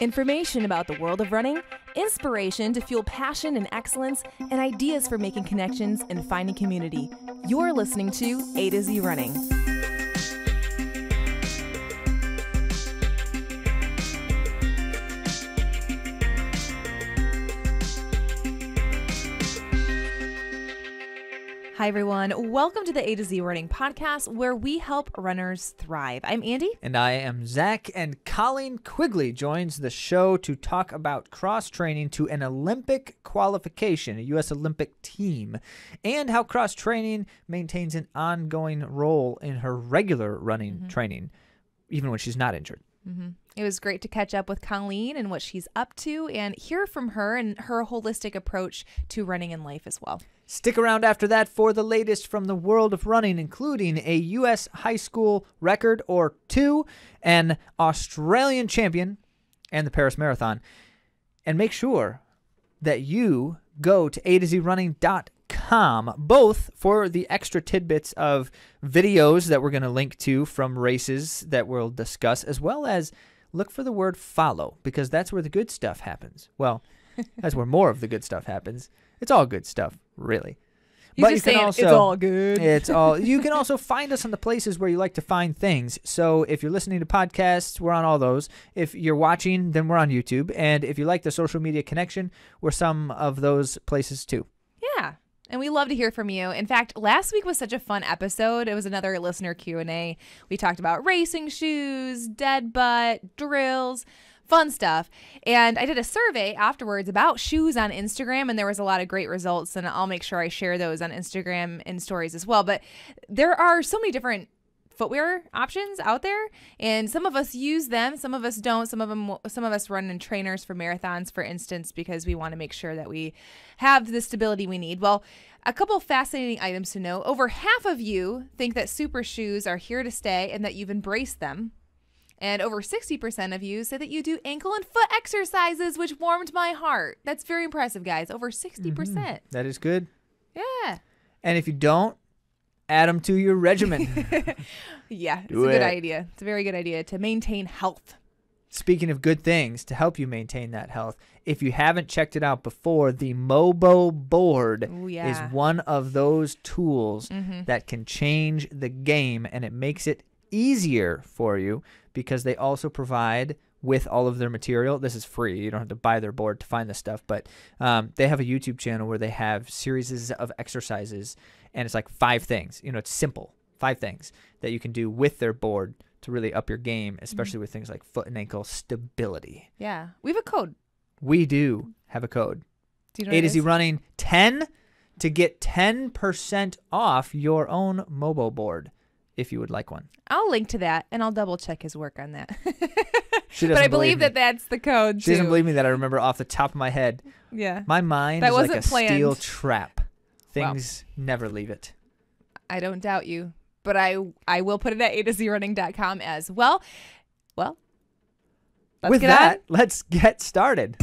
Information about the world of running, inspiration to fuel passion and excellence, and ideas for making connections and finding community. You're listening to A to Z Running. Hi, everyone. Welcome to the A to Z Running Podcast, where we help runners thrive. I'm Andy. And I am Zach. And Colleen Quigley joins the show to talk about cross-training to an Olympic qualification, a U.S. Olympic team, and how cross-training maintains an ongoing role in her regular running training, even when she's not injured. It was great to catch up with Colleen and what she's up to and hear from her and her holistic approach to running in life as well. Stick around after that for the latest from the world of running, including a U.S. high school record or two, an Australian champion, and the Paris Marathon. And make sure that you go to atozrunning.com, both for the extra tidbits of videos that we're going to link to from races that we'll discuss, as well as look for the word follow, because that's where the good stuff happens. Well, that's where more of the good stuff happens. It's all good stuff, really. But you can also, it's all good. It's all. You can also find us on the places where you like to find things. So if you're listening to podcasts, we're on all those. If you're watching, then we're on YouTube. And if you like the social media connection, we're some of those places too. Yeah. And we love to hear from you. In fact, last week was such a fun episode. It was another listener Q&A. We talked about racing shoes, dead butt, drills, fun stuff. And I did a survey afterwards about shoes on Instagram, and there was a lot of great results, and I'll make sure I share those on Instagram and stories as well. But there are so many different footwear options out there, and some of us use them, some of us don't. Some of us run in trainers for marathons, for instance, because we want to make sure that we have the stability we need. Well, a couple of fascinating items to know. Over half of you think that super shoes are here to stay and that you've embraced them. And over 60% of you say that you do ankle and foot exercises, which warmed my heart. That's very impressive, guys. Over 60%. That is good. Yeah. And if you don't, add them to your regimen. Yeah, it's a good idea. It's a very good idea to maintain health. Speaking of good things to help you maintain that health, if you haven't checked it out before, the MOBO board is one of those tools that can change the game, and it makes it easier for you because they also provide with all of their material. This is free. You don't have to buy their board to find this stuff, but they have a YouTube channel where they have series of exercises, and it's like 5 things. You know, it's simple. 5 things that you can do with their board to really up your game, especially with things like foot and ankle stability. Yeah. We have a code. We do have a code. Do you know what it is? A to Z Running 10 to get 10% off your own MOBO board, if you would like one. I'll link to that, and I'll double check his work on that. But I believe that that's the code. She doesn't believe me that I remember off the top of my head. Yeah. My mind is like a steel trap. Things never leave it. I don't doubt you, but I will put it at atozrunning.com as well. Well, with that, let's get started.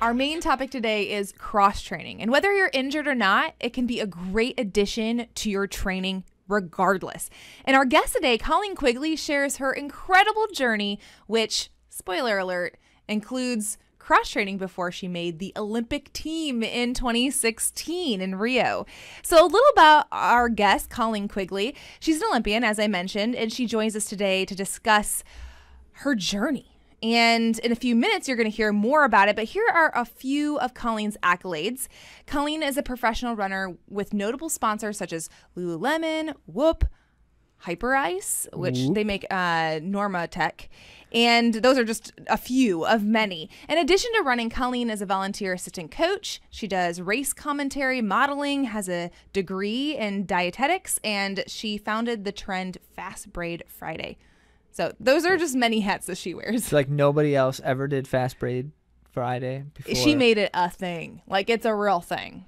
Our main topic today is cross-training. And whether you're injured or not, it can be a great addition to your training regardless. And our guest today, Colleen Quigley, shares her incredible journey, which, spoiler alert, includes cross-training before she made the Olympic team in 2016 in Rio. So a little about our guest, Colleen Quigley. She's an Olympian, as I mentioned, and she joins us today to discuss her journey. And in a few minutes, you're going to hear more about it. But here are a few of Colleen's accolades. Colleen is a professional runner with notable sponsors such as Lululemon, Whoop, Hyperice, which they make NormaTech. And those are just a few of many. In addition to running, Colleen is a volunteer assistant coach. She does race commentary, modeling, has a degree in dietetics, and she founded the trend Fast Braid Friday. So those are just many hats that she wears. It's like nobody else ever did Fast Braid Friday before. She made it a thing. Like, it's a real thing.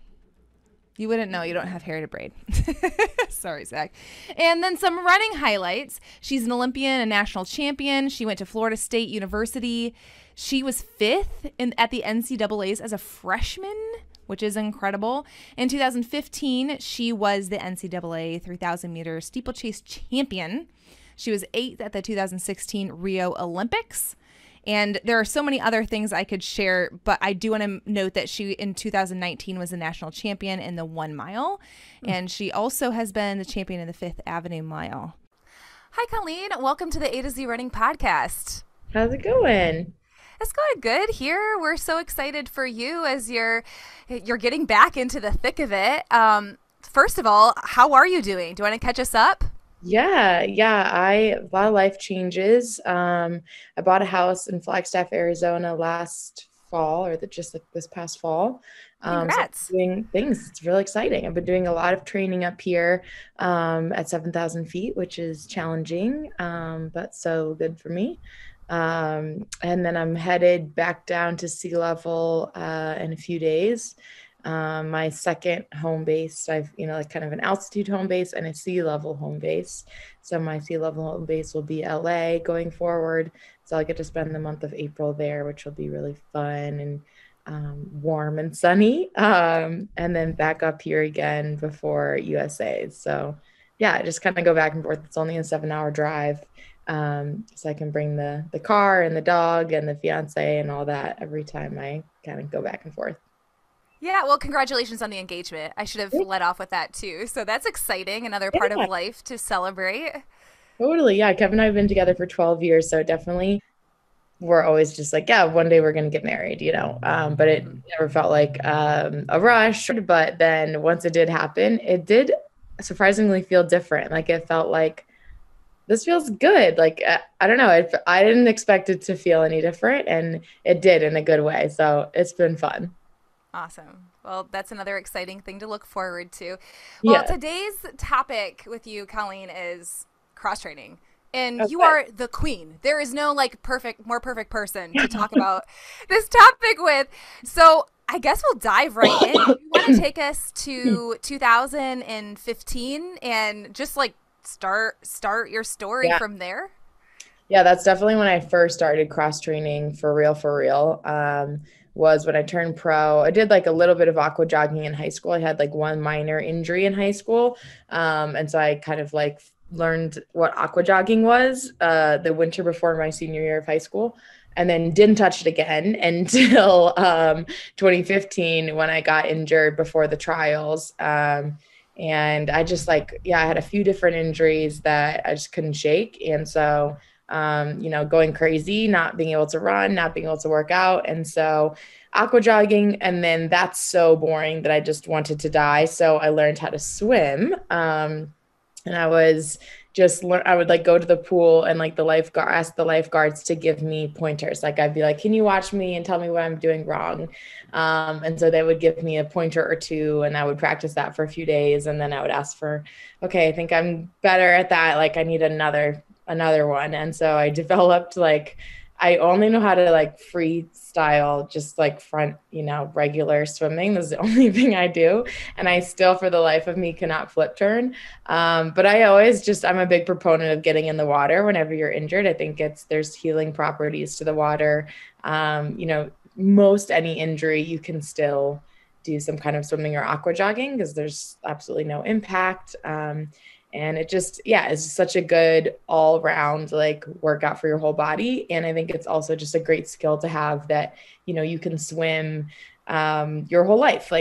You wouldn't know. You don't have hair to braid. Sorry, Zach. And then some running highlights. She's an Olympian, a national champion. She went to Florida State University. She was 5th at the NCAAs as a freshman, which is incredible. In 2015, she was the NCAA 3,000-meter steeplechase champion. She was 8th at the 2016 Rio Olympics. And there are so many other things I could share, but I do want to note that she, in 2019, was the national champion in the 1 mile. And she also has been the champion in the 5th Avenue mile. Hi, Colleen. Welcome to the A to Z Running Podcast. How's it going? It's going good here. We're so excited for you as you're getting back into the thick of it. First of all, how are you doing? Do you want to catch us up? Yeah. A lot of life changes. I bought a house in Flagstaff, Arizona last fall, or this past fall. Congrats. So doing things. It's really exciting. I've been doing a lot of training up here at 7,000 feet, which is challenging, but so good for me. And then I'm headed back down to sea level in a few days. My second home base, I've, like kind of an altitude home base and a sea level home base. So my sea level home base will be LA going forward. So I'll get to spend the month of April there, which will be really fun and warm and sunny. And then back up here again before USA. So yeah, I just kind of go back and forth. It's only a 7-hour drive. So I can bring the car and the dog and the fiance and all that every time I kind of go back and forth. Yeah, well, congratulations on the engagement. I should have let off with that too. So that's exciting, another part of life to celebrate. Totally, yeah. Kevin and I have been together for 12 years, so definitely we're always just like, yeah, one day we're going to get married, but it never felt like a rush. But then once it did happen, it did surprisingly feel different. Like it felt like, this feels good. Like, I don't know. I didn't expect it to feel any different, and it did in a good way. So it's been fun. Awesome. Well, that's another exciting thing to look forward to. Well, Today's topic with you, Colleen, is cross training. And you are the queen. There is no more perfect person to talk about this topic with. So I guess we'll dive right in. You want to take us to 2015 and just start your story from there? Yeah, that's definitely when I first started cross training for real, was when I turned pro. I did a little bit of aqua jogging in high school. I had one minor injury in high school. And so I kind of learned what aqua jogging was the winter before my senior year of high school, and then didn't touch it again until 2015 when I got injured before the trials. And I just I had a few different injuries that I just couldn't shake. And so, going crazy, not being able to run, not being able to work out. And so aqua jogging, and then that's so boring that I just wanted to die. So I learned how to swim. And I was I would go to the pool and ask the lifeguards to give me pointers. I'd be can you watch me and tell me what I'm doing wrong? And so they would give me a pointer or two, and I would practice that for a few days. And then I would ask I think I'm better at that. I need another one. And so I developed I only know how to freestyle, just front, regular swimming. This is the only thing I do. And I still, for the life of me, cannot flip turn. But I always I'm a big proponent of getting in the water whenever you're injured. I think there's healing properties to the water. Most any injury, you can still do some kind of swimming or aqua jogging because there's absolutely no impact. And it it's such a good all round workout for your whole body. And I think it's also just a great skill to have that, you can swim your whole life.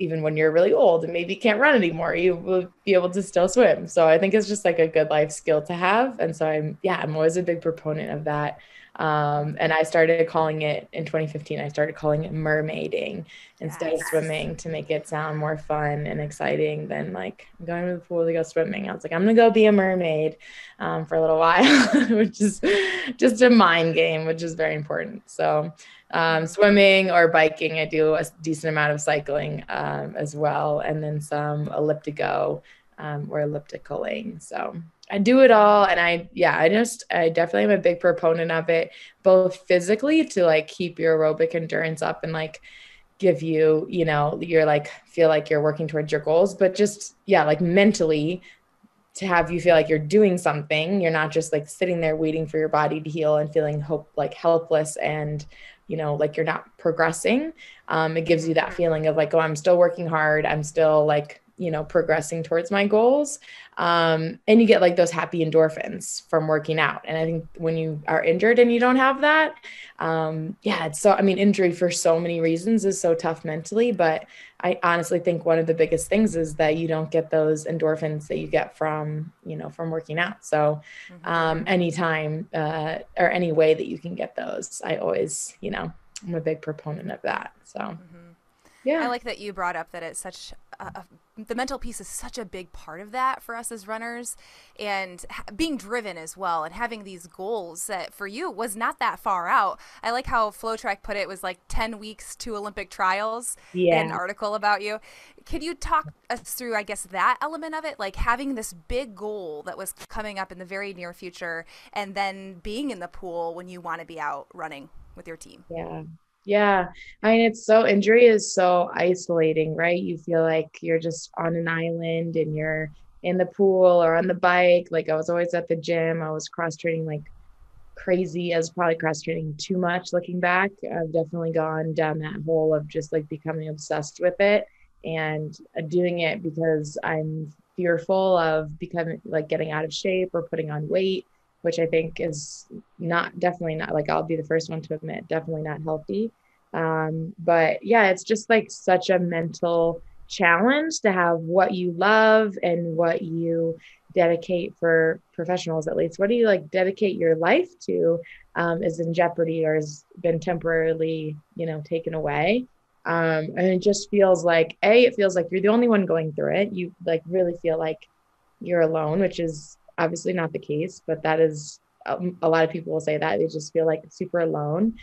Even when you're really old and maybe can't run anymore, you will be able to still swim. So I think it's just a good life skill to have. And so I'm always a big proponent of that. And I started calling it in 2015, I started calling it mermaiding instead of swimming to make it sound more fun and exciting than I'm going to the pool to go swimming. I was I'm going to go be a mermaid, for a little while, which is just a mind game, which is very important. So, swimming or biking, I do a decent amount of cycling, as well. And then some elliptico, or ellipticaling. So I do it all. And I definitely am a big proponent of it, both physically to keep your aerobic endurance up and give you, you're feel you're working towards your goals, but just, mentally to have you feel you're doing something. You're not just sitting there waiting for your body to heal and feeling helpless and you know, like you're not progressing. It gives you that feeling of like, oh, I'm still working hard. I'm still like, you know, progressing towards my goals. And you get like those happy endorphins from working out. And I think when you are injured and you don't have that, yeah, it's so, I mean, injury for so many reasons is so tough mentally, but I honestly think one of the biggest things is that you don't get those endorphins that you get from, you know, from working out. So, anytime, or any way that you can get those, I always, you know, I'm a big proponent of that. So, yeah. I like that you brought up that it's such the mental piece is such a big part of that for us as runners, and being driven as well, and having these goals that for you was not that far out. I like how FlowTrack put it was like 10 weeks to Olympic trials in an article about you. Could you talk us through, I guess, that element of it, like having this big goal that was coming up in the very near future and then being in the pool when you want to be out running with your team? Yeah. I mean, it's so, injury is so isolating, right? You feel like you're just on an island and you're in the pool or on the bike. Like I was always at the gym. I was cross training like crazy. I was probably cross training too much looking back. I've definitely gone down that hole of just like becoming obsessed with it and doing it because I'm fearful of becoming like getting out of shape or putting on weight, which I think is not, definitely not, like I'll be the first one to admit, definitely not healthy. But yeah, it's just like such a mental challenge to have what you love and what you dedicate, for professionals at least, what do you like dedicate your life to, is in jeopardy or has been temporarily, you know, taken away. And it just feels like, A, it feels like you're the only one going through it. You like really feel like you're alone, which is obviously not the case, but that is, a lot of people will say that they just feel like super alone.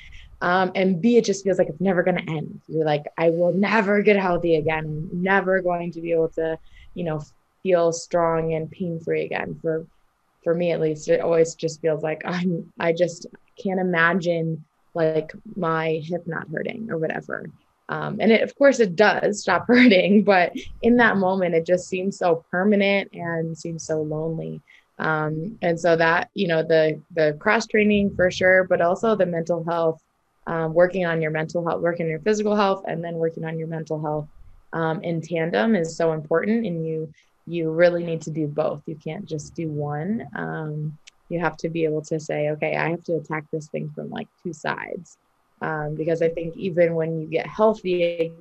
And B, it just feels like it's never going to end. You're like, I will never get healthy again. I'm never going to be able to, you know, feel strong and pain-free again. For me, at least, it always just feels like I just can't imagine like my hip not hurting or whatever. And it, of course it does stop hurting, but in that moment, it just seems so permanent and seems so lonely. And so that, you know, the cross training for sure, but also the mental health, working on your mental health, working on your physical health, and then working on your mental health, in tandem is so important. And you really need to do both. You can't just do one. You have to be able to say, okay, I have to attack this thing from like two sides. Because I think even when you get healthy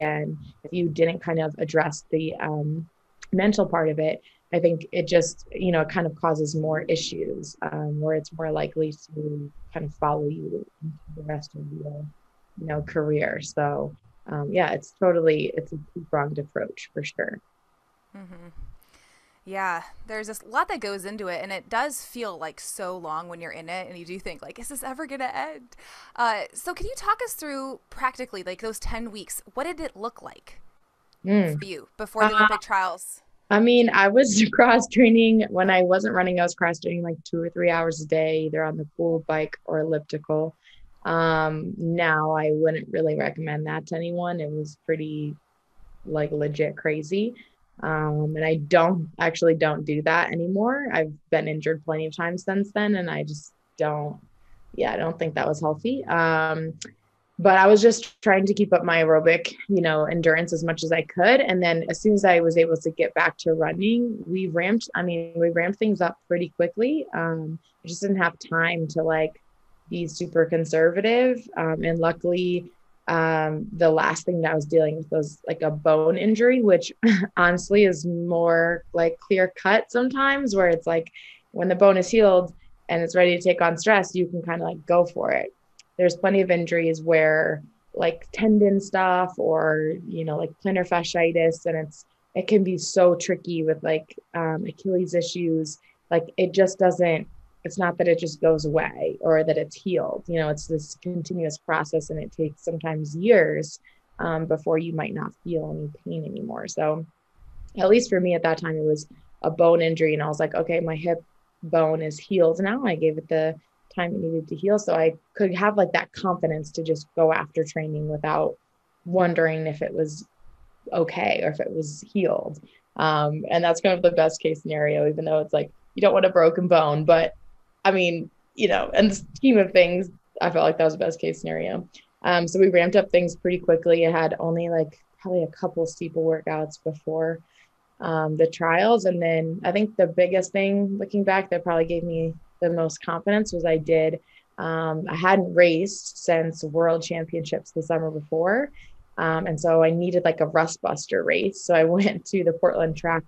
again, if you didn't kind of address the, mental part of it, I think it just, you know, it kind of causes more issues, where it's more likely to kind of follow you into the rest of your, you know, career. So, yeah, it's totally, it's a two-pronged approach for sure. Mm-hmm. Yeah, there's this lot that goes into it, and it does feel like so long when you're in it, and you do think like, is this ever going to end? So can you talk us through practically like those 10 weeks? What did it look like for you before the Olympic trials? I mean, I was cross training when I wasn't running. I was cross training like 2 or 3 hours a day, either on the pool bike or elliptical. Now I wouldn't really recommend that to anyone. It was pretty like legit crazy. And I don't do that anymore. I've been injured plenty of times since then. And I just I don't think that was healthy. But I was just trying to keep up my aerobic, you know, endurance as much as I could. And then as soon as I was able to get back to running, we ramped things up pretty quickly. I just didn't have time to like be super conservative. And luckily, the last thing that I was dealing with was like a bone injury, which honestly is more like clear cut sometimes, where it's like when the bone is healed and it's ready to take on stress, you can kind of like go for it. There's plenty of injuries where like tendon stuff or, you know, like plantar fasciitis, and it can be so tricky with like Achilles issues. Like it just doesn't, it's not that it just goes away or that it's healed, you know, it's this continuous process, and it takes sometimes years before you might not feel any pain anymore. So at least for me at that time, it was a bone injury, and I was like, okay, my hip bone is healed now. I gave it the time it needed to heal. So I could have like that confidence to just go after training without wondering if it was okay or if it was healed. And that's kind of the best case scenario, even though it's like, you don't want a broken bone, but I mean, you know, in the scheme of things, I felt like that was the best case scenario. So we ramped up things pretty quickly. I had only like probably a couple steeple workouts before the trials. And then I think the biggest thing looking back that probably gave me the most confidence was I did. I hadn't raced since World Championships the summer before. And so I needed like a rust buster race. So I went to the Portland track.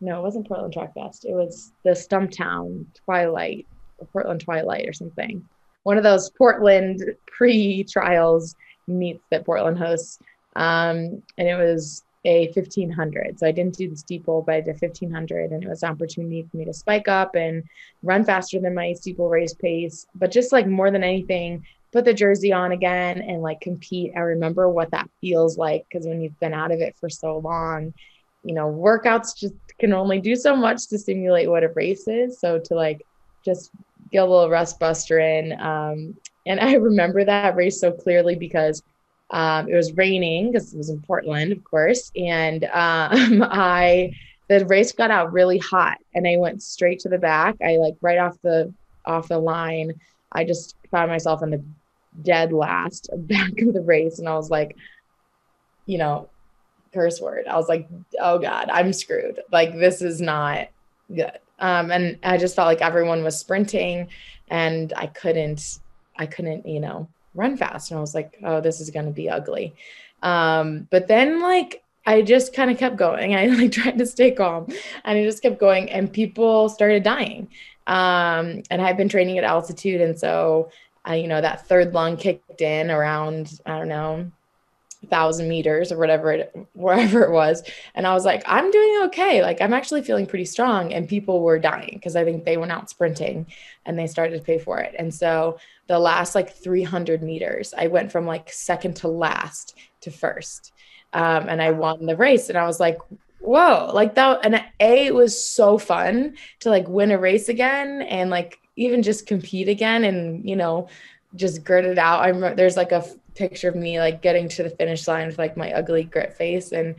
No, it wasn't Portland Track Fest. It was the Stumptown Twilight, or Portland Twilight or something. One of those Portland pre-trials meets that Portland hosts. And it was a 1500. So I didn't do the steeple, but I did 1500, and it was an opportunity for me to spike up and run faster than my steeple race pace. But just like more than anything, put the jersey on again and like compete. I remember what that feels like, because when you've been out of it for so long, you know, workouts just can only do so much to simulate what a race is. So to like just get a little rust buster in. And I remember that race so clearly because it was raining, because it was in Portland, of course. And the race got out really hot, and I went straight to the back. I like right off the line, I just found myself in the dead last back of the race. And I was like, you know, curse word. I was like, oh God, I'm screwed. Like, this is not good. And I just felt like everyone was sprinting, and I couldn't, you know, run fast. And I was like, oh, this is going to be ugly. But then like, I just kind of kept going. I like tried to stay calm, and I just kept going, and people started dying. And I've been training at altitude. And so I, you know, that third lung kicked in around, I don't know, 1,000 meters or wherever it was. And I was like, I'm doing okay. Like, I'm actually feeling pretty strong. And people were dying, because I think they went out sprinting and they started to pay for it. And so the last like 300 meters, I went from like second to last to first. And I won the race. And I was like, whoa, like that. And it was so fun to like win a race again, and like even just compete again, and, you know, just grit it out. I remember there's like a picture of me like getting to the finish line with like my ugly grit face. And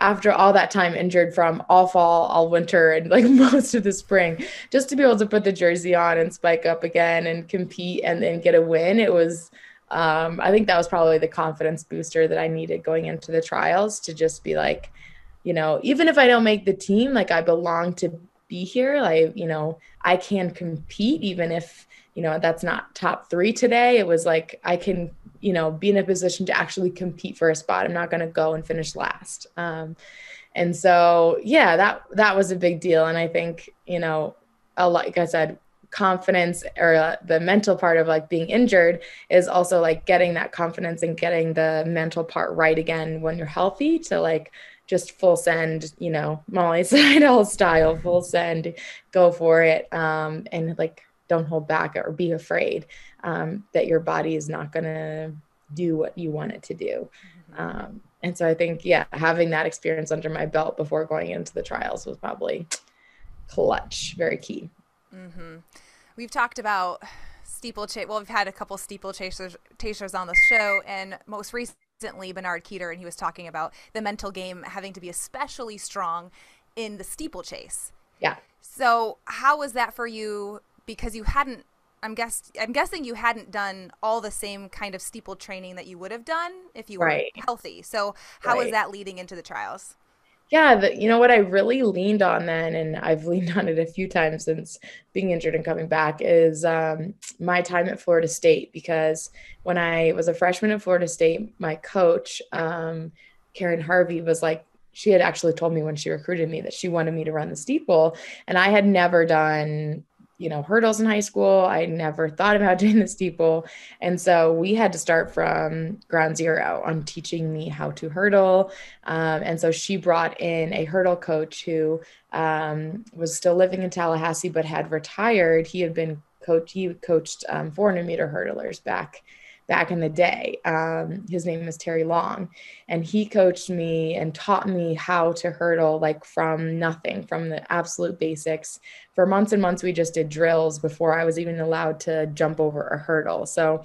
after all that time injured from all fall, all winter, and like most of the spring, just to be able to put the jersey on and spike up again and compete and then get a win. It was, I think that was probably the confidence booster that I needed going into the trials, to just be like, you know, even if I don't make the team, like I belong to be here. Like, you know, I can compete, even if, you know, that's not top three today. It was like, I can, you know, be in a position to actually compete for a spot. I'm not going to go and finish last. And so, yeah, that was a big deal. And I think, you know, like I said, confidence, or the mental part of like being injured, is also like getting that confidence and getting the mental part right again when you're healthy, to like just full send, you know, Molly Seidel style, full send, go for it. And like, don't hold back or be afraid that your body is not going to do what you want it to do. And so I think, yeah, having that experience under my belt before going into the trials was probably clutch, very key. Mm-hmm. We've talked about steeplechase. Well, we've had a couple steeplechasers on the show, and most recently Bernard Keeter, and he was talking about the mental game having to be especially strong in the steeplechase. Yeah. So how was that for you? Because you hadn't, I'm guessing you hadn't done all the same kind of steeple training that you would have done if you were healthy. So how was that leading into the trials? Yeah, you know what I really leaned on then, and I've leaned on it a few times since being injured and coming back, is my time at Florida State. Because when I was a freshman at Florida State, my coach, Karen Harvey, was like, she had actually told me when she recruited me that she wanted me to run the steeple. And I had never done, you know, hurdles in high school. I never thought about doing the steeple. And so we had to start from ground zero on teaching me how to hurdle. And so she brought in a hurdle coach who was still living in Tallahassee, but had retired. He coached 400 meter hurdlers back in the day. His name was Terry Long, and he coached me and taught me how to hurdle, like from nothing, from the absolute basics. For months and months, we just did drills before I was even allowed to jump over a hurdle. So,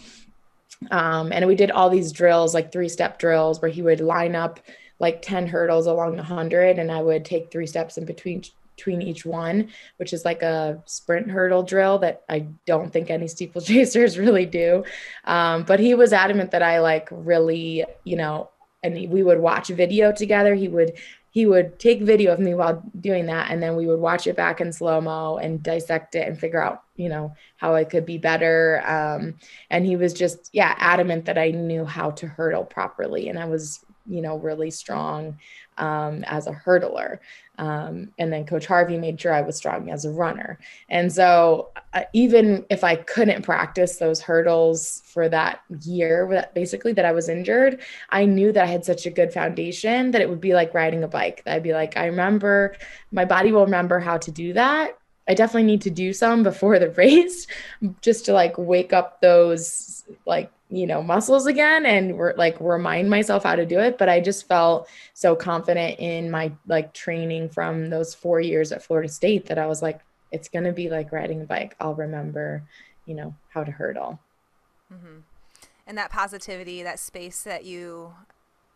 and we did all these drills, like 3-step drills, where he would line up like 10 hurdles along 100, and I would take 3 steps in between between each one, which is like a sprint hurdle drill that I don't think any steeplechasers really do. But he was adamant that I like really, you know, and we would watch video together. He would take video of me while doing that. And then we would watch it back in slow-mo and dissect it and figure out, you know, how I could be better. And he was just, yeah, adamant that I knew how to hurdle properly. And I was, you know, really strong as a hurdler. And then Coach Harvey made sure I was strong as a runner. And so even if I couldn't practice those hurdles for that year, basically that I was injured, I knew that I had such a good foundation that it would be like riding a bike. That I'd be like, I remember, my body will remember how to do that. I definitely need to do some before the race just to like wake up those like, you know, muscles again and like remind myself how to do it. But I just felt so confident in my like training from those 4 years at Florida State that I was like, it's going to be like riding a bike. I'll remember, you know, how to hurdle. Mm-hmm. And that positivity, that space that you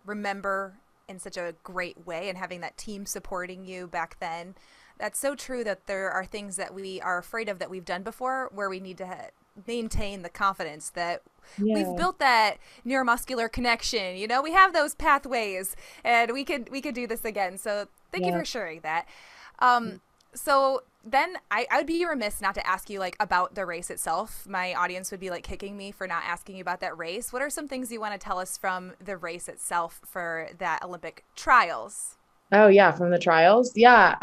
remember in such a great way and having that team supporting you back then, that's so true that there are things that we are afraid of that we've done before where we need to maintain the confidence that we've built that neuromuscular connection. You know, we have those pathways and we could do this again. So thank you for sharing that. So then I would be remiss not to ask you like about the race itself. My audience would be like kicking me for not asking you about that race. What are some things you want to tell us from the race itself for that Olympic trials? Oh yeah. From the trials. Yeah.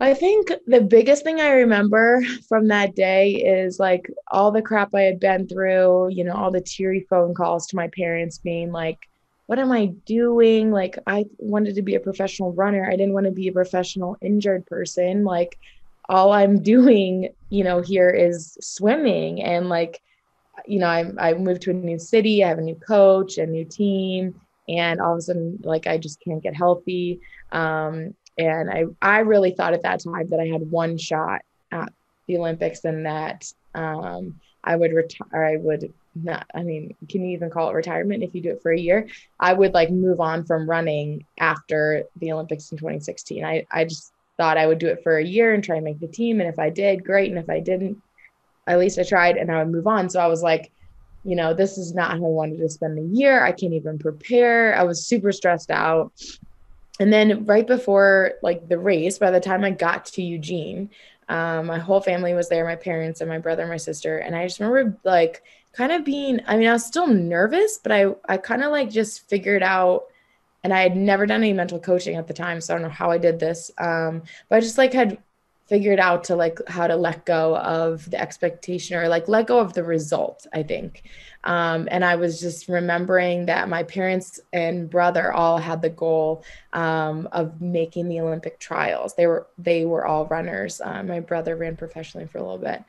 I think the biggest thing I remember from that day is like all the crap I had been through, you know, all the teary phone calls to my parents being like, what am I doing? Like, I wanted to be a professional runner. I didn't want to be a professional injured person. Like, all I'm doing, you know, here is swimming. And like, you know, I moved to a new city. I have a new coach, a new team. And all of a sudden, like, I just can't get healthy. And I really thought at that time that I had one shot at the Olympics and that I would retire. I would not, I mean, can you even call it retirement if you do it for a year? I would like move on from running after the Olympics in 2016. I just thought I would do it for a year and try and make the team. And if I did, great. And if I didn't, at least I tried and I would move on. So I was like, you know, this is not how I wanted to spend the year. I can't even prepare. I was super stressed out. And then right before like the race, by the time I got to Eugene, my whole family was there, my parents and my brother and my sister. And I just remember like kind of being, I mean, I was still nervous, but I kind of like just figured out, and I had never done any mental coaching at the time. So I don't know how I did this. But I just like had figured out to like how to let go of the expectation or like let go of the result, I think. And I was just remembering that my parents and brother all had the goal of making the Olympic trials. They were all runners. My brother ran professionally for a little bit.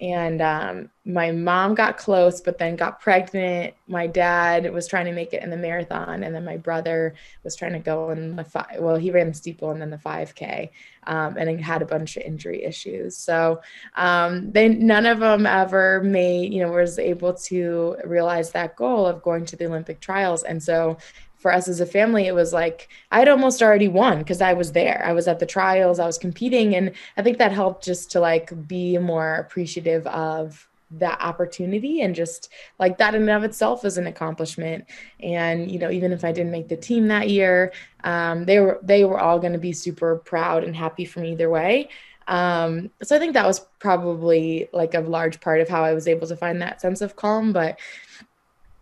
And my mom got close, but then got pregnant. My dad was trying to make it in the marathon. And then my brother was trying to go in the he ran the steeple and then the 5K and he had a bunch of injury issues. So none of them ever made, you know, was able to realize that goal of going to the Olympic trials. And so for us as a family, it was like, I'd almost already won because I was there. I was at the trials, I was competing. And I think that helped just to like be more appreciative of that opportunity. And just like that in and of itself is an accomplishment. And, you know, even if I didn't make the team that year, they were all going to be super proud and happy from either way. So I think that was probably like a large part of how I was able to find that sense of calm. But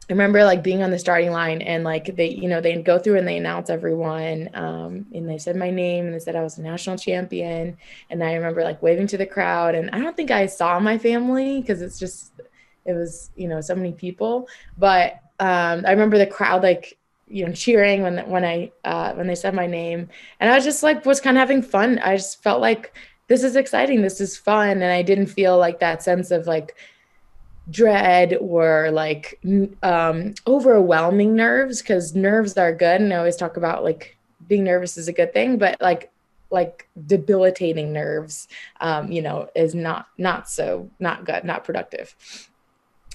I remember like being on the starting line and like they, you know, they'd go through and they announce everyone and they said my name and they said I was a national champion. And I remember like waving to the crowd and I don't think I saw my family because it's just, it was, you know, so many people. But I remember the crowd like, you know, cheering when they said my name. And I was just like, was kind of having fun. I just felt like this is exciting. This is fun. And I didn't feel like that sense of like, dread or like overwhelming nerves, because nerves are good. And I always talk about like being nervous is a good thing, but like debilitating nerves, you know, is not good, not productive.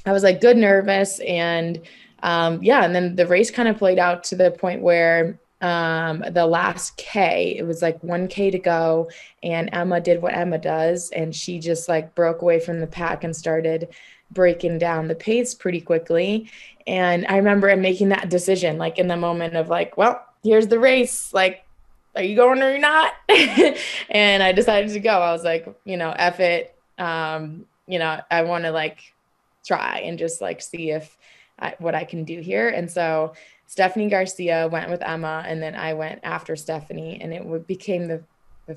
I was like good nervous and yeah. And then the race kind of played out to the point where the last K, it was like 1K to go, and Emma did what Emma does, and she just like broke away from the pack and started breaking down the pace pretty quickly. And I remember making that decision, like in the moment of like, well, here's the race, like, are you going or you're not? And I decided to go. I was like, you know, F it. You know, I want to like try and just like see if what I can do here. And so Stephanie Garcia went with Emma, and then I went after Stephanie, and it became the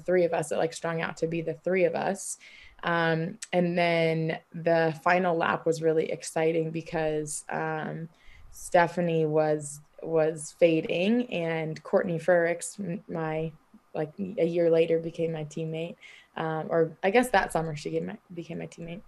three of us. It like strung out to be the three of us. And then the final lap was really exciting because Stephanie was fading, and Courtney Furicks, my like a year later became my teammate, or I guess that summer she became my teammate,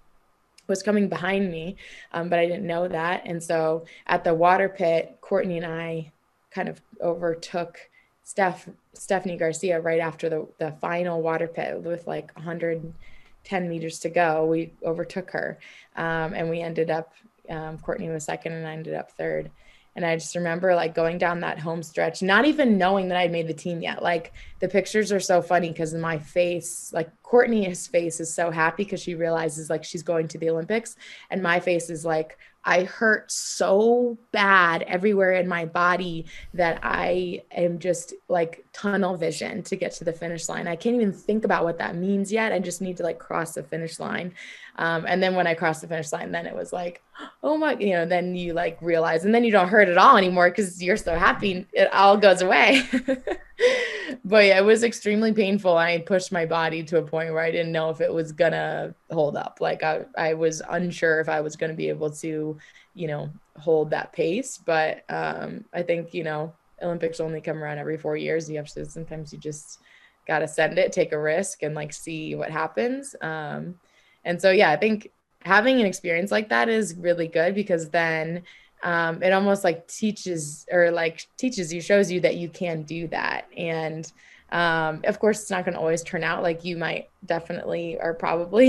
was coming behind me, but I didn't know that. And so at the water pit, Courtney and I kind of overtook Stephanie Garcia right after the final water pit with like 110 meters to go. We overtook her, and we ended up, Courtney was second and I ended up third. And I just remember like going down that home stretch, not even knowing that I'd made the team yet. Like the pictures are so funny because my face, like Courtney's face is so happy because she realizes like she's going to the Olympics. And my face is like, I hurt so bad everywhere in my body that I am just like tunnel vision to get to the finish line. I can't even think about what that means yet. I just need to like cross the finish line. And then when I crossed the finish line, then it was like, oh my, you know, then you like realize, and then you don't hurt at all anymore because you're so happy. It all goes away. But yeah, it was extremely painful. I pushed my body to a point where I didn't know if it was going to hold up. Like I was unsure if I was going to be able to, you know, hold that pace. But I think, you know, Olympics only come around every 4 years. You have to, sometimes you just got to send it, take a risk and like see what happens. And so, yeah, I think having an experience like that is really good because then it almost like teaches you, shows you that you can do that. And of course, it's not going to always turn out like you might probably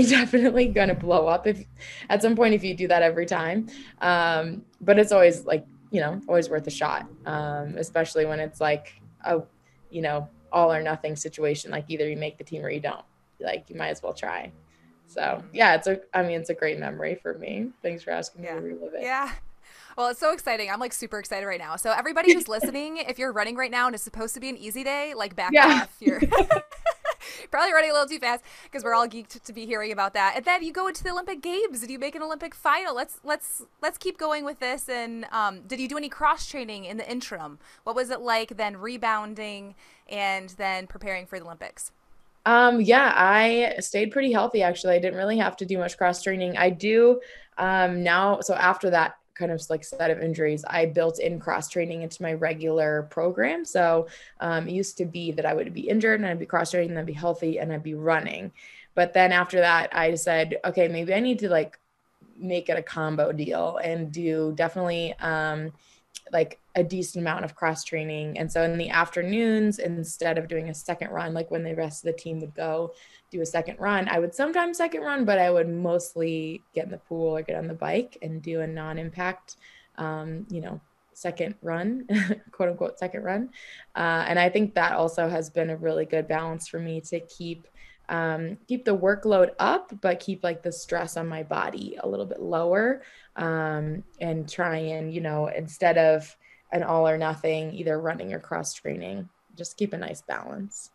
going to blow up if at some point if you do that every time. But it's always like, you know, always worth a shot, especially when it's like a, you know, all or nothing situation, like either you make the team or you don't, like you might as well try. So yeah, it's a great memory for me. Thanks for asking me to relive it. Yeah. Well, it's so exciting. I'm like super excited right now. So everybody who's listening, if you're running right now and it's supposed to be an easy day, like back off. You're probably running a little too fast because we're all geeked to be hearing about that. And then you go into the Olympic Games and you make an Olympic final. Let's keep going with this. And did you do any cross training in the interim? What was it like then rebounding and then preparing for the Olympics? Yeah, I stayed pretty healthy, actually. I didn't really have to do much cross training. I do now. So after that kind of like set of injuries, I built in cross training into my regular program. So it used to be that I would be injured and I'd be cross training and I'd be healthy and I'd be running. But then after that, I said, okay, maybe I need to like make it a combo deal and do definitely like a decent amount of cross training. And so in the afternoons, instead of doing a second run, like when the rest of the team would go do a second run, I would sometimes second run, but I would mostly get in the pool or get on the bike and do a non-impact, you know, second run, quote unquote, second run. And I think that also has been a really good balance for me to keep the workload up, but keep like the stress on my body a little bit lower, and try and, you know, instead of an all or nothing, either running or cross training, just keep a nice balance.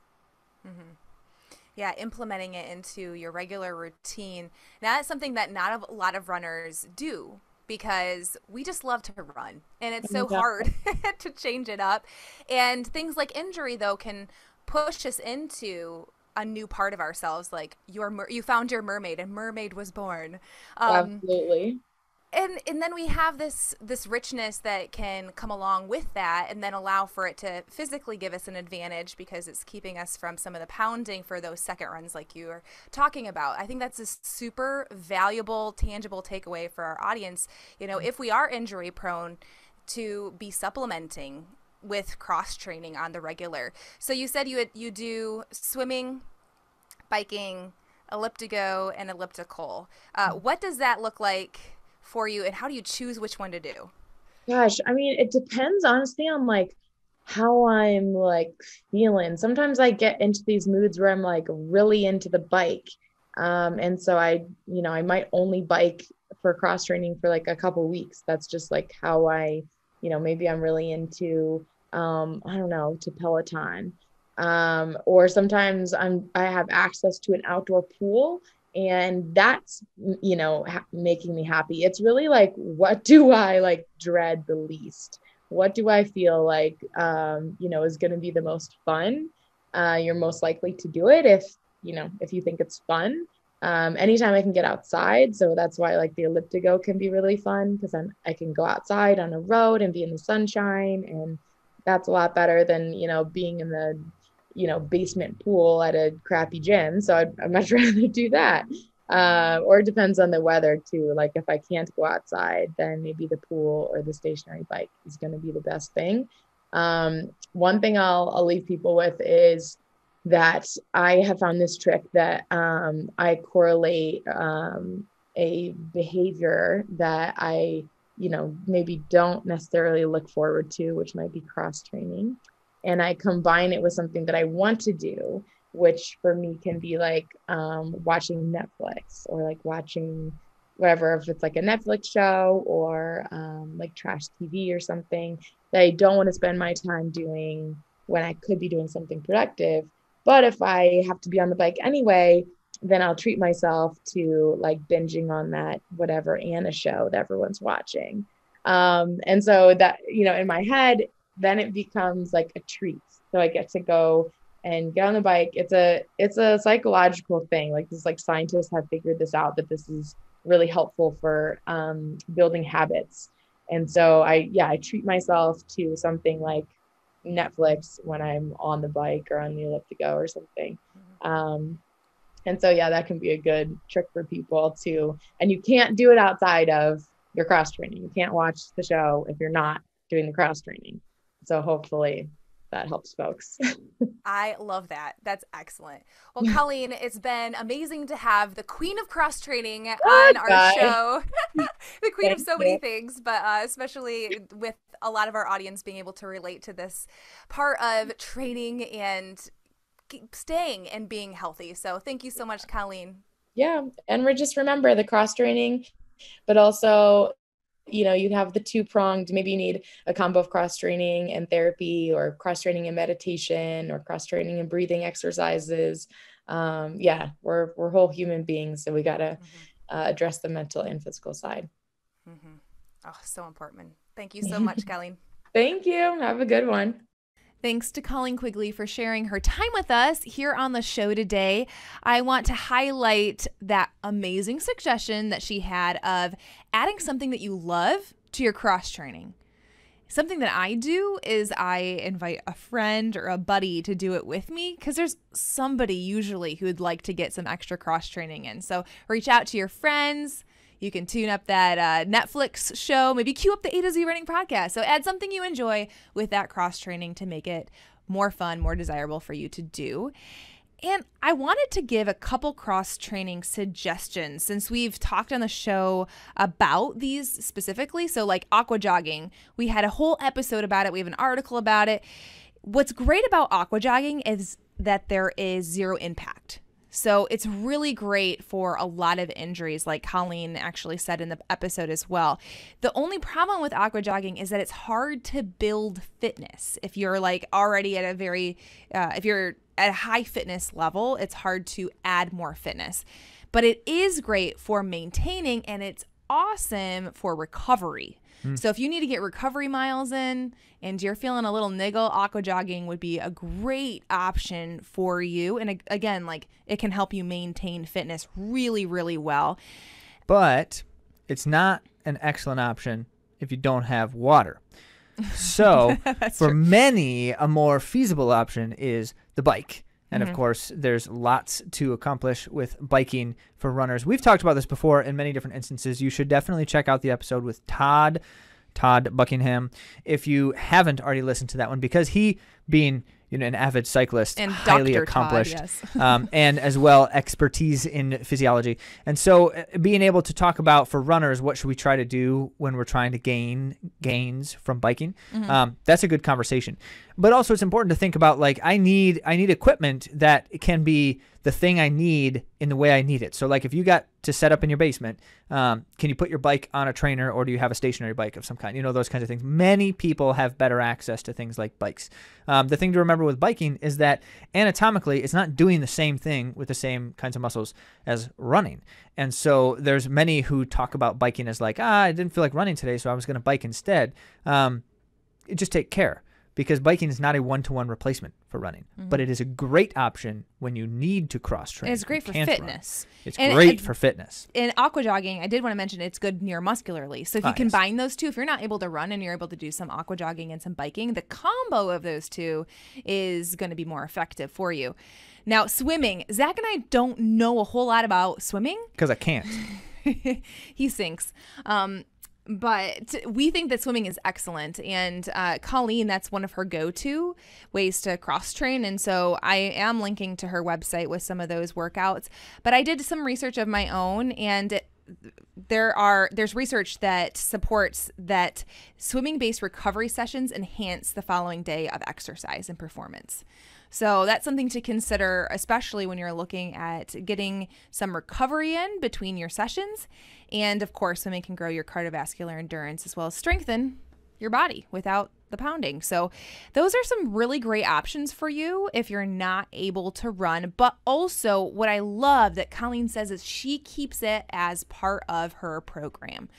Mm-hmm. Yeah. Implementing it into your regular routine. Now that's something that not a lot of runners do because we just love to run and it's so hard to change it up. And things like injury though, can push us into a new part of ourselves. Like you found your mermaid and mermaid was born. Absolutely. And then we have this richness that can come along with that and then allow for it to physically give us an advantage because it's keeping us from some of the pounding for those second runs like you are talking about. I think that's a super valuable, tangible takeaway for our audience. You know, if we are injury prone, to be supplementing with cross training on the regular. So you said you do swimming, biking, elliptigo, and elliptical. What does that look like for you and how do you choose which one to do? Gosh, I mean, it depends honestly on like how I'm like feeling. Sometimes I get into these moods where I'm like really into the bike. And so I, you know, I might only bike for cross training for like a couple weeks. That's just like how I, you know, maybe I'm really into, I don't know, to Peloton. Or sometimes I have access to an outdoor pool, and that's, you know, making me happy. It's really like, what do I like dread the least? What do I feel like, you know, is going to be the most fun? You're most likely to do it if, you know, if you think it's fun. Anytime I can get outside. So that's why like the elliptigo can be really fun, because I can go outside on a road and be in the sunshine. And that's a lot better than, you know, being in the, you know, basement pool at a crappy gym. So I'd much rather do that. Or it depends on the weather too. Like if I can't go outside, then maybe the pool or the stationary bike is going to be the best thing. One thing I'll leave people with is that I have found this trick that I correlate a behavior that I, you know, maybe don't necessarily look forward to, which might be cross training. And I combine it with something that I want to do, which for me can be like watching Netflix, or like watching whatever, if it's like a Netflix show or like trash TV or something that I don't want to spend my time doing when I could be doing something productive. But if I have to be on the bike anyway, then I'll treat myself to like binging on that whatever Anna show that everyone's watching. And so that, you know, in my head, then it becomes like a treat. So I get to go and get on the bike. It's a psychological thing. Like this, like scientists have figured this out, that this is really helpful for building habits. And so I treat myself to something like Netflix when I'm on the bike or on the elliptico or something. And so, yeah, that can be a good trick for people too. And you can't do it outside of your cross training. You can't watch the show if you're not doing the cross training. So hopefully that helps folks. I love that. That's excellent. Well, yeah. Colleen, it's been amazing to have the queen of cross training on our show. The queen of so many things, but especially with a lot of our audience being able to relate to this part of training and staying and being healthy. So thank you so much, Colleen. Yeah. And we just remember the cross training, but also, you know, you have the two-pronged, maybe you need a combo of cross training and therapy, or cross training and meditation, or cross training and breathing exercises. Yeah, we're whole human beings. So we got to address the mental and physical side. Mm-hmm. Oh, so important. Thank you so much, Colleen. Thank you. Have a good one. Thanks to Colleen Quigley for sharing her time with us here on the show today. I want to highlight that amazing suggestion that she had of adding something that you love to your cross training. Something that I do is I invite a friend or a buddy to do it with me, because there's somebody usually who would like to get some extra cross training in. So reach out to your friends. You can tune up that Netflix show, maybe queue up the A to Z Running podcast. So add something you enjoy with that cross training to make it more fun, more desirable for you to do. And I wanted to give a couple cross training suggestions, since we've talked on the show about these specifically. So like aqua jogging, we had a whole episode about it. We have an article about it. What's great about aqua jogging is that there is zero impact. So it's really great for a lot of injuries, like Colleen actually said in the episode as well. The only problem with aqua jogging is that it's hard to build fitness. If you're like already at a if you're at a high fitness level, it's hard to add more fitness. But it is great for maintaining, and it's awesome for recovery. So if you need to get recovery miles in and you're feeling a little niggle, aqua jogging would be a great option for you. And again, like it can help you maintain fitness really, really well. But it's not an excellent option if you don't have water. So for many, a more feasible option is the bike. And of course, there's lots to accomplish with biking for runners. We've talked about this before in many different instances. You should definitely check out the episode with Todd Buckingham, if you haven't already listened to that one, because he, being you know, an avid cyclist, and highly Dr. accomplished, Todd, yes. And as well expertise in physiology. And so being able to talk about for runners, what should we try to do when we're trying to gains from biking? Mm-hmm. That's a good conversation. But also it's important to think about, like, I need equipment that can be the thing I need in the way I need it. So like if you got to set up in your basement, can you put your bike on a trainer, or do you have a stationary bike of some kind? You know, those kinds of things. Many people have better access to things like bikes. The thing to remember with biking is that anatomically, it's not doing the same thing with the same kinds of muscles as running. And so there's many who talk about biking as like, I didn't feel like running today, so I was going to bike instead. Just take care. Because biking is not a one-to-one replacement for running, but it is a great option when you need to cross-train. It's great for fitness. It's great for fitness. In aqua jogging, I did want to mention it's good neuromuscularly. So if you combine those two, if you're not able to run and you're able to do some aqua jogging and some biking, the combo of those two is going to be more effective for you. Now, swimming. Zach and I don't know a whole lot about swimming. Because I can't. He sinks. But we think that swimming is excellent. And Colleen, that's one of her go-to ways to cross-train. And so I am linking to her website with some of those workouts. But I did some research of my own, and there's research that supports that swimming-based recovery sessions enhance the following day of exercise and performance. So that's something to consider, especially when you're looking at getting some recovery in between your sessions. And of course, swimming can grow your cardiovascular endurance as well as strengthen your body without the pounding. So those are some really great options for you if you're not able to run. But also what I love that Colleen says is she keeps it as part of her program.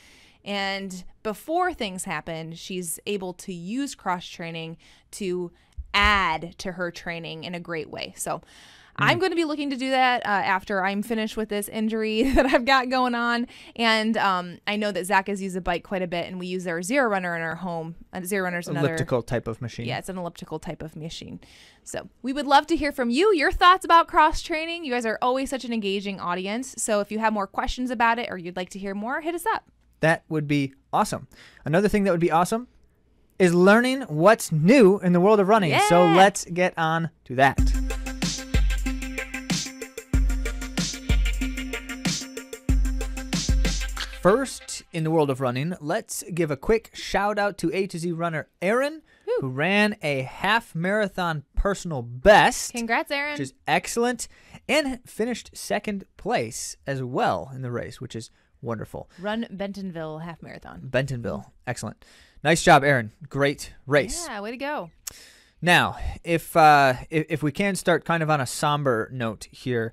And before things happen, she's able to use cross-training to add to her training in a great way. So I'm going to be looking to do that after I'm finished with this injury that I've got going on. And I know that Zach has used a bike quite a bit, and we use our Zero Runner in our home. Zero Runner's another elliptical type of machine. Yeah, it's an elliptical type of machine. So we would love to hear from you, your thoughts about cross-training. You guys are always such an engaging audience. So if you have more questions about it or you'd like to hear more, hit us up. That would be awesome. Another thing that would be awesome is learning what's new in the world of running. Yeah. So let's get on to that. First, in the world of running, let's give a quick shout out to A to Z runner Aaron, who ran a half marathon personal best. Congrats, Aaron. Which is excellent. And finished second place as well in the race, which is wonderful. Run Bentonville half marathon. Bentonville. Excellent. Nice job, Aaron. Great race. Yeah, way to go. Now, if we can start kind of on a somber note here,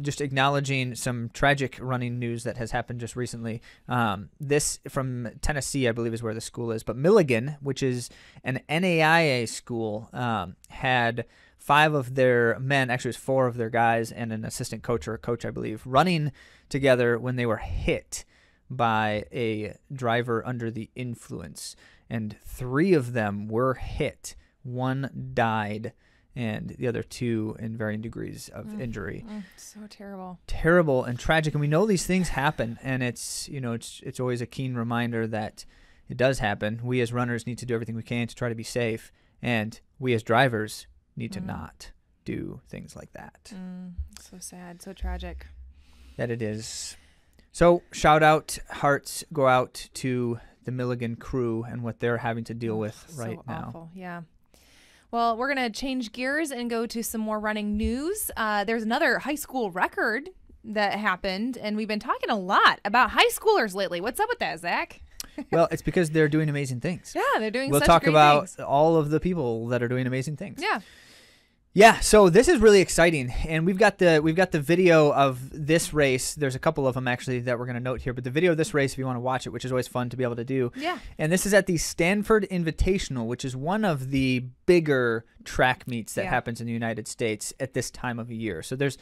just acknowledging some tragic running news that has happened just recently. This from Tennessee, I believe, is where the school is. But Milligan, which is an NAIA school, had five of their men, actually it was four of their guys and an assistant coach or a coach, I believe, running together when they were hit by a driver under the influence, and three of them were hit. One died, and the other two in varying degrees of injury. So terrible. Terrible and tragic, and we know these things happen, and it's, you know, it's always a keen reminder that it does happen. We as runners need to do everything we can to try to be safe, and we as drivers need to not do things like that. So sad, so tragic. That it is. So shout out, hearts go out to the Milligan crew and what they're having to deal with right now. So awful, yeah. Well, we're going to change gears and go to some more running news. There's another high school record that happened, and we've been talking a lot about high schoolers lately. What's up with that, Zach? Well, it's because they're doing amazing things. Yeah, they're doing such great things. We'll talk about all of the people that are doing amazing things. Yeah. Yeah, so this is really exciting, and we've got the video of this race. There's a couple of them actually that we're going to note here, but the video of this race, if you want to watch it, which is always fun to be able to do. Yeah. And this is at the Stanford Invitational, which is one of the bigger track meets that happens in the United States at this time of year. So there's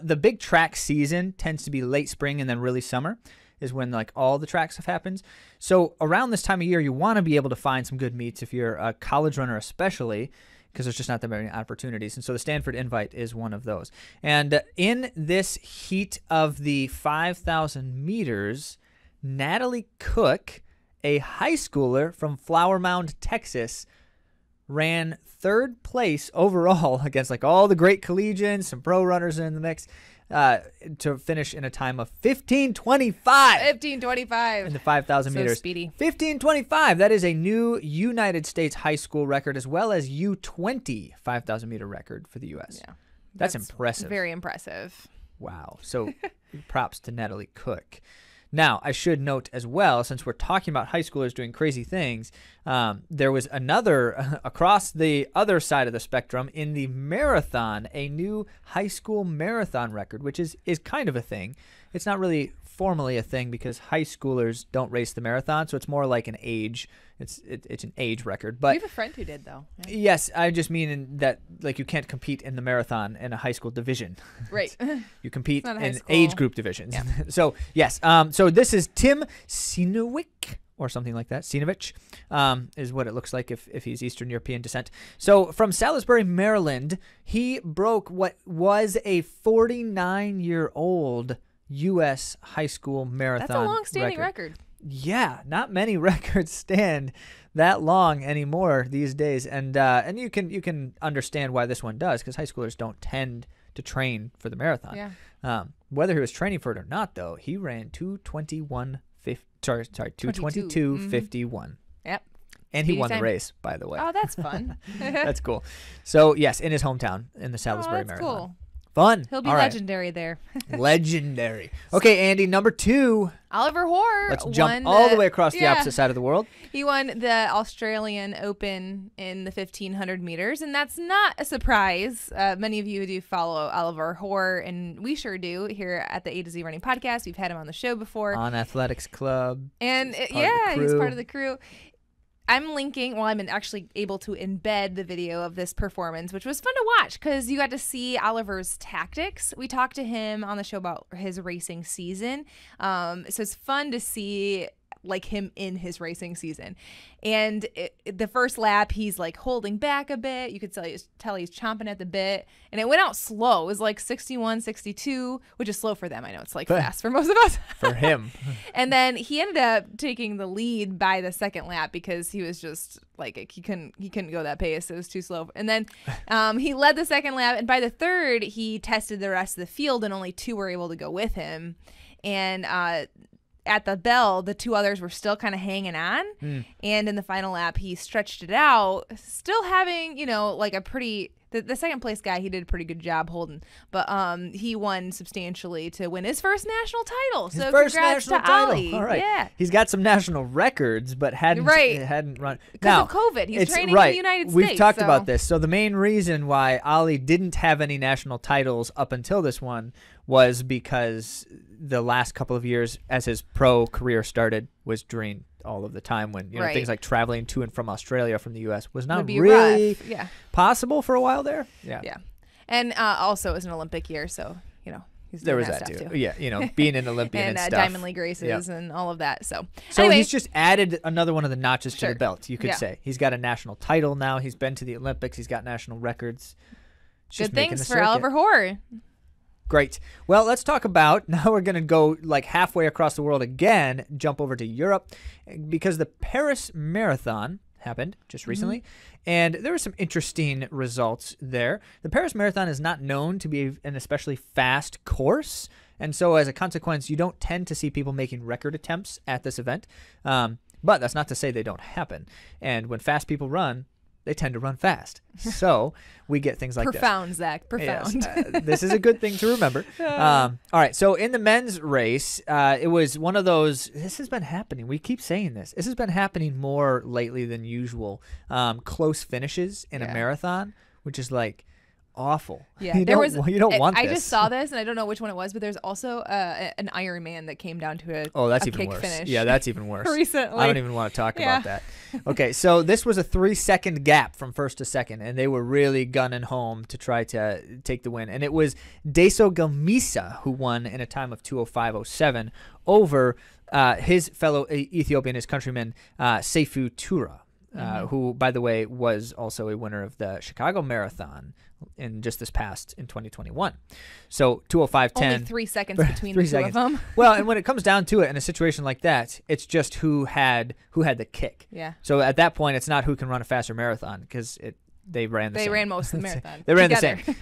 the big track season tends to be late spring and then really summer is when like all the track stuff happens. So around this time of year, you want to be able to find some good meets if you're a college runner, especially, because there's just not that many opportunities. And so the Stanford Invite is one of those. And in this heat of the 5,000 meters, Natalie Cook, a high schooler from Flower Mound, Texas, ran third place overall against like all the great collegians, some pro runners in the mix, to finish in a time of 15:25 in the 5,000 meters. So speedy. 15:25. That is a new United States high school record, as well as U20 5,000 meter record for the U.S. Yeah, that's impressive. Very impressive. Wow. So props to Natalie Cook. Now, I should note as well, since we're talking about high schoolers doing crazy things, there was another, across the other side of the spectrum, in the marathon, a new high school marathon record, which is kind of a thing. It's not really formally a thing because high schoolers don't race the marathon, so it's more like an age. It's an age record. But we have a friend who did, though. Yeah. Yes, I just mean in that, like, you can't compete in the marathon in a high school division. Right. You compete in age group divisions. Yeah. So yes. So this is Tim Sinovich or something like that. Sinovich is what it looks like if he's Eastern European descent. So from Salisbury, Maryland, he broke what was a 49-year-old. U.S. high school marathon. That's a long-standing record. Yeah, not many records stand that long anymore these days, and you can understand why this one does, because high schoolers don't tend to train for the marathon. Yeah. Whether he was training for it or not, though, he ran 2:22:51. Yep. And he won the race, by the way. Oh, that's fun. That's cool. So yes, in his hometown, in the Salisbury Marathon. Cool. Fun. He'll be legendary there. Legendary. Okay, Andy, number two. Oliver Hoare. Let's jump all the way across the opposite side of the world. He won the Australian Open in the 1,500 meters, and that's not a surprise. Many of you do follow Oliver Hoare, and we sure do here at the A to Z Running Podcast. We've had him on the show before. On Athletics Club. And he's part of the crew. I'm linking, well, I'm actually able to embed the video of this performance, which was fun to watch because you got to see Oliver's tactics. We talked to him on the show about his racing season. So it's fun to see like him in his racing season. And the first lap, he's like holding back a bit. You could tell he's chomping at the bit. And it went out slow. It was like 61, 62, which is slow for them. I know it's like fast for most of us. For him. And then he ended up taking the lead by the second lap because he was just like, he couldn't go that pace. It was too slow. And then he led the second lap. And by the third, he tested the rest of the field and only two were able to go with him. And at the bell, the two others were still kind of hanging on. Mm. And in the final lap, he stretched it out, still having, you know, like a pretty, the second place guy, he did a pretty good job holding, but he won substantially to win his first national title. His so first congrats national to title. Ollie. All right. Yeah. He's got some national records, but hadn't run. Because of COVID. He's training in the United States. We've talked about this. So the main reason why Ollie didn't have any national titles up until this one was because the last couple of years as his pro career started was during all of the time when, you know, things like traveling to and from Australia from the U.S. was not really possible for a while there. Yeah. Yeah. And also it was an Olympic year, so, you know, there was that too. Yeah, you know, being an Olympian and stuff. Diamond League races and all of that. So anyway, he's just added another one of the notches to the belt, you could say. He's got a national title now. He's been to the Olympics. He's got national records. Good things for Oliver Hoare. Great. Well, let's talk about, now we're going to go like halfway across the world again, jump over to Europe, because the Paris Marathon happened just recently, and there were some interesting results there. The Paris Marathon is not known to be an especially fast course, and so as a consequence, you don't tend to see people making record attempts at this event, but that's not to say they don't happen. And when fast people run, they tend to run fast. So we get things like profound, this. Zach. Profound. Yes. This is a good thing to remember. All right. So in the men's race, it was one of those, this has been happening. We keep saying this. This has been happening more lately than usual. Close finishes in a marathon, which is like awful. Yeah. You don't want this. I just saw this and I don't know which one it was, but there's also an Ironman that came down to a kick finish. Yeah, that's even worse. Recently. I don't even want to talk about that. Okay, so this was a 3-second gap from first to second, and they were really gunning home to try to take the win. And it was Deso Gamisa who won in a time of 2:05:07 over his fellow Ethiopian, his countryman, Seifu Tura. who, by the way, was also a winner of the Chicago Marathon in just this past, in 2021. So 2:05:10. Only 3 seconds between the two of them. Well, and when it comes down to it in a situation like that, it's just who had the kick. Yeah. So at that point, it's not who can run a faster marathon, because they ran most of the marathon. They ran together. The same.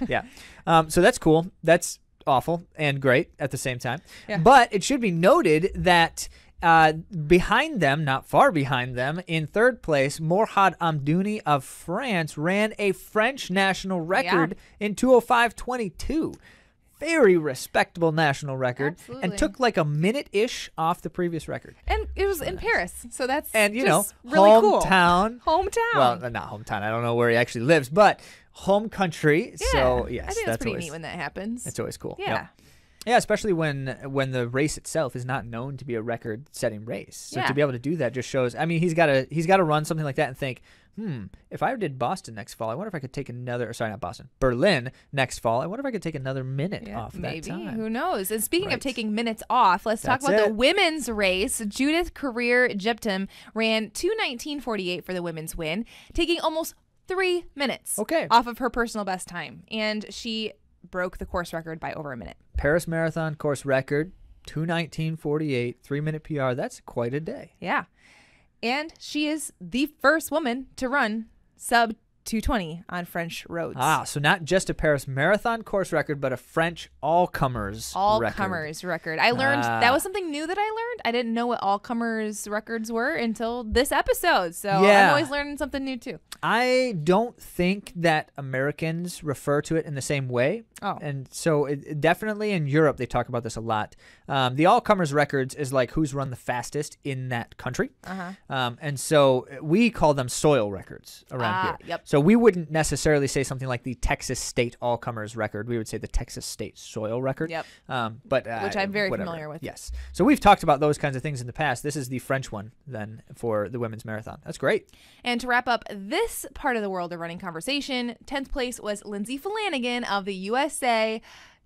Yeah. So that's cool. That's awful and great at the same time. Yeah. But it should be noted that behind them, not far behind them, in third place, Morhad Amdouni of France ran a French national record in 2:05:22. Very respectable national record. Absolutely. And took like a minute-ish off the previous record. And it was in Paris, so that's really cool. Hometown. Well, not hometown. I don't know where he actually lives, but home country. Yeah. So, yes, I think that's pretty neat when that happens. It's always cool. Yeah. Yep. Yeah, especially when the race itself is not known to be a record-setting race. So to be able to do that just shows. I mean, he's got to run something like that and think, if I did Boston next fall, I wonder if I could take another. Sorry, not Boston, Berlin next fall. I wonder if I could take another minute off that time. Maybe, who knows? And speaking of taking minutes off, let's talk about the women's race. Judith Career Egyptum ran 2:19:48 for the women's win, taking almost 3 minutes off of her personal best time, and she broke the course record by over a minute. Paris Marathon course record, 2:19:48, 3 minute PR. That's quite a day. Yeah. And she is the first woman to run sub 2:20 on French roads. Ah, so not just a Paris Marathon course record, but a French all-comers record. All-comers record. I learned, that was something new that I learned. I didn't know what all-comers records were until this episode, so I'm always learning something new too. I don't think that Americans refer to it in the same way. Oh. And so definitely in Europe, they talk about this a lot. The all-comers records is like who's run the fastest in that country. And so we call them soil records around here. Yep. So we wouldn't necessarily say something like the Texas State all-comers record. We would say the Texas State soil record. Yep. Which I'm very familiar with. Yes. So we've talked about those kinds of things in the past. This is the French one then for the women's marathon. That's great. And to wrap up this part of the World of Running conversation, 10th place was Lindsay Flanagan of the U.S.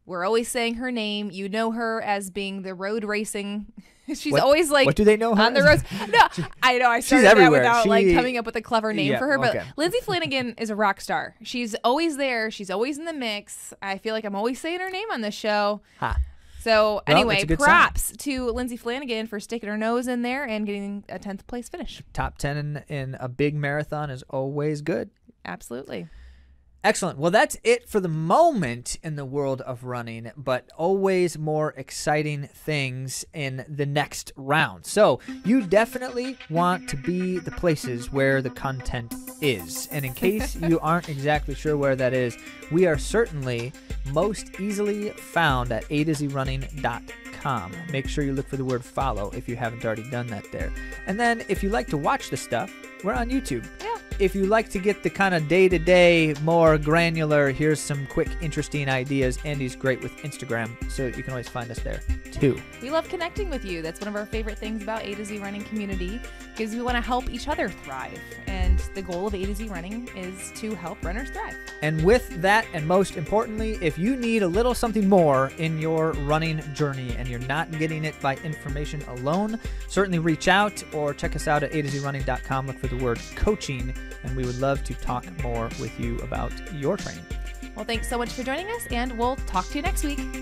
We're always saying her name. You know her as being the road racing. She's always like, what do they know her on the roads? No, I know. I started that without like coming up with a clever name for her. But Lindsay Flanagan is a rock star. She's always there. She's always in the mix. I feel like I'm always saying her name on this show. So anyway, props to Lindsay Flanagan for sticking her nose in there and getting a 10th place finish. Top 10 in a big marathon is always good. Absolutely. Excellent. Well, that's it for the moment in the world of running, but always more exciting things in the next round. So you definitely want to be the places where the content is. And in case you aren't exactly sure where that is, we are certainly most easily found at atozrunning.com. Make sure you look for the word follow if you haven't already done that there. And then if you like to watch the stuff, we're on YouTube. Yeah. If you like to get the kind of day-to-day, more granular, here's some quick, interesting ideas. Andy's great with Instagram, so you can always find us there, too. We love connecting with you. That's one of our favorite things about A to Z Running community, because we want to help each other thrive. And the goal of A to Z Running is to help runners thrive. And with that, and most importantly, if you need a little something more in your running journey and you're not getting it by information alone, certainly reach out or check us out at atozrunning.com. Look for the word coaching, and we would love to talk more with you about your training. Well, thanks so much for joining us, and we'll talk to you next week.